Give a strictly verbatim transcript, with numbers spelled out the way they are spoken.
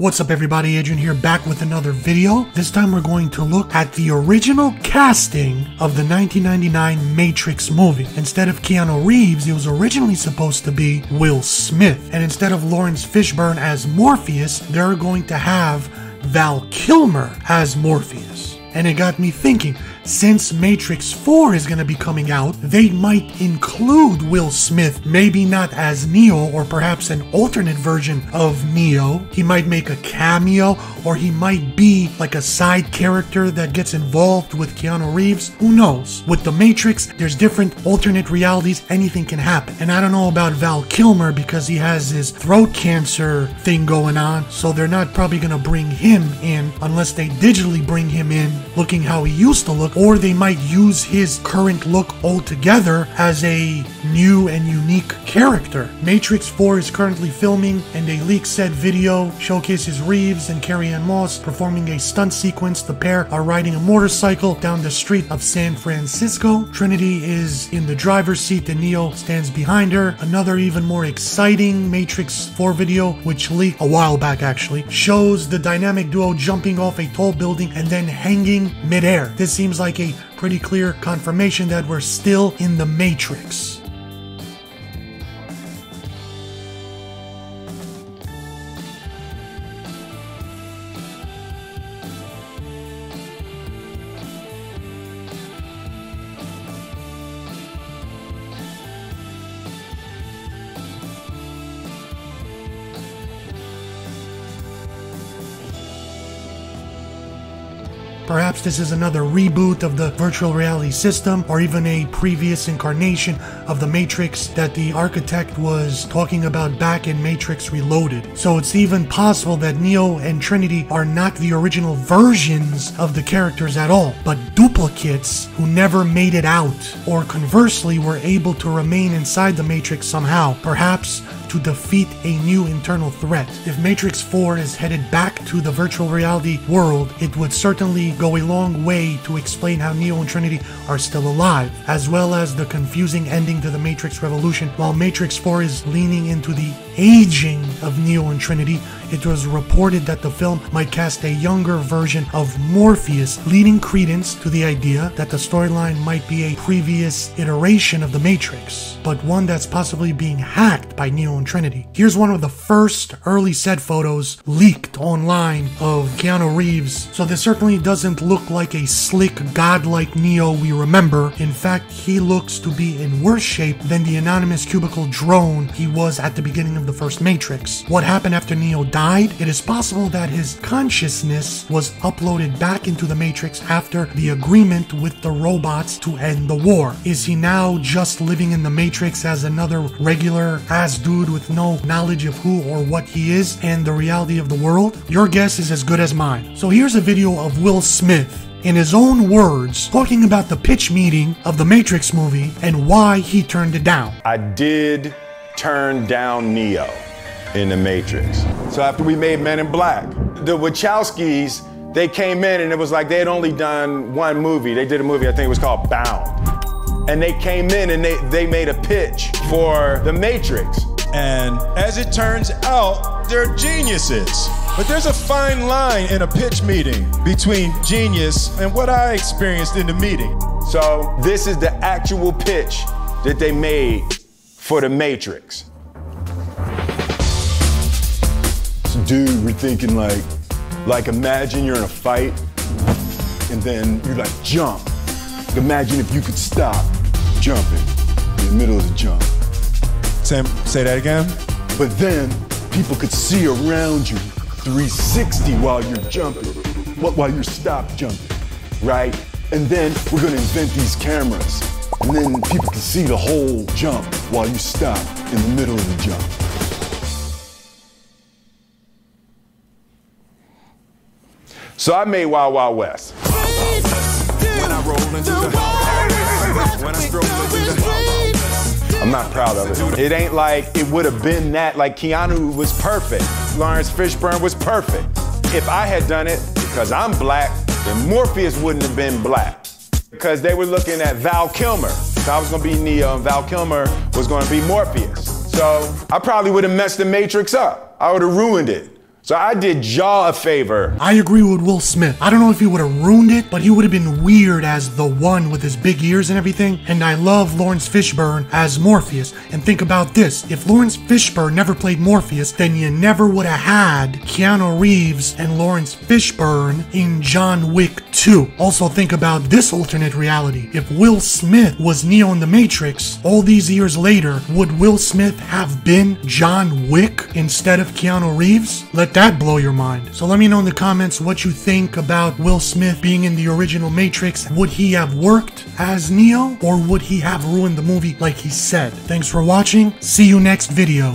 What's up everybody, Adrian here, back with another video. This time we're going to look at the original casting of the nineteen ninety-nine Matrix movie. Instead of Keanu Reeves, it was originally supposed to be Will Smith. And instead of Laurence Fishburne as Morpheus, they're going to have Val Kilmer as Morpheus. And it got me thinking, since Matrix four is going to be coming out, they might include Will Smith, maybe not as Neo, or perhaps an alternate version of Neo. He might make a cameo, or he might be like a side character that gets involved with Keanu Reeves. Who knows? With The Matrix, there's different alternate realities. Anything can happen. And I don't know about Val Kilmer because he has his throat cancer thing going on, so they're not probably going to bring him in unless they digitally bring him in looking how he used to look. Or they might use his current look altogether as a new and unique character. Matrix four is currently filming, and a leak said video showcases Reeves and Carrie-Anne Moss performing a stunt sequence. The pair are riding a motorcycle down the street of San Francisco. Trinity is in the driver's seat and Neo stands behind her. Another even more exciting Matrix four video, which leaked a while back actually, shows the dynamic duo jumping off a tall building and then hanging midair. This seems like a pretty clear confirmation that we're still in the Matrix. Perhaps this is another reboot of the virtual reality system, or even a previous incarnation of the Matrix that the architect was talking about back in Matrix Reloaded. So it's even possible that Neo and Trinity are not the original versions of the characters at all, but duplicates who never made it out, or conversely were able to remain inside the Matrix somehow, perhaps to defeat a new internal threat. If Matrix four is headed back to the virtual reality world, it would certainly go a long way to explain how Neo and Trinity are still alive, as well as the confusing ending to the Matrix Revolution. While Matrix four is leaning into the aging of Neo and Trinity, it was reported that the film might cast a younger version of Morpheus, leading credence to the idea that the storyline might be a previous iteration of the Matrix, but one that's possibly being hacked by Neo and Trinity. Here's one of the first early set photos leaked online of Keanu Reeves, so this certainly doesn't look like a slick, godlike Neo we remember. In fact, he looks to be in worse shape than the anonymous cubicle drone he was at the beginning of the first Matrix. What happened after Neo died? It is possible that his consciousness was uploaded back into the Matrix after the agreement with the robots to end the war. Is he now just living in the Matrix as another regular ass dude with no knowledge of who or what he is and the reality of the world? Your guess is as good as mine. So here's a video of Will Smith, in his own words, talking about the pitch meeting of the Matrix movie and why he turned it down. I did turn down Neo in the Matrix. So after we made Men in Black, the Wachowskis, they came in and it was like they had only done one movie. They did a movie, I think it was called Bound. And they came in and they, they made a pitch for the Matrix. And as it turns out, they're geniuses. But there's a fine line in a pitch meeting between genius and what I experienced in the meeting. So this is the actual pitch that they made for the Matrix. Dude, we're thinking like, like imagine you're in a fight and then you like jump. Imagine if you could stop jumping in the middle of the jump. Sam, say that again? But then people could see around you three sixty while you're jumping, while you're stopped jumping, right? And then we're gonna invent these cameras and then people can see the whole jump while you stop in the middle of the jump. So I made Wild Wild West. When I roll into the, when I stroll into the, I'm not proud of it. It ain't like it would have been that. Like Keanu was perfect. Laurence Fishburne was perfect. If I had done it, because I'm black, then Morpheus wouldn't have been black. Because they were looking at Val Kilmer. So I was gonna be Neo and Val Kilmer was gonna be Morpheus. So I probably would have messed the Matrix up. I would have ruined it. So I did y'all a favor. I agree with Will Smith. I don't know if he would have ruined it, but he would have been weird as the one with his big ears and everything. And I love Laurence Fishburne as Morpheus. And think about this. If Laurence Fishburne never played Morpheus, then you never would have had Keanu Reeves and Laurence Fishburne in John Wick two. Also think about this alternate reality. If Will Smith was Neo in The Matrix, all these years later, would Will Smith have been John Wick instead of Keanu Reeves? Let that blow your mind. So let me know in the comments what you think about Will Smith being in the original Matrix. Would he have worked as Neo, or would he have ruined the movie like he said? Thanks for watching. See you next video.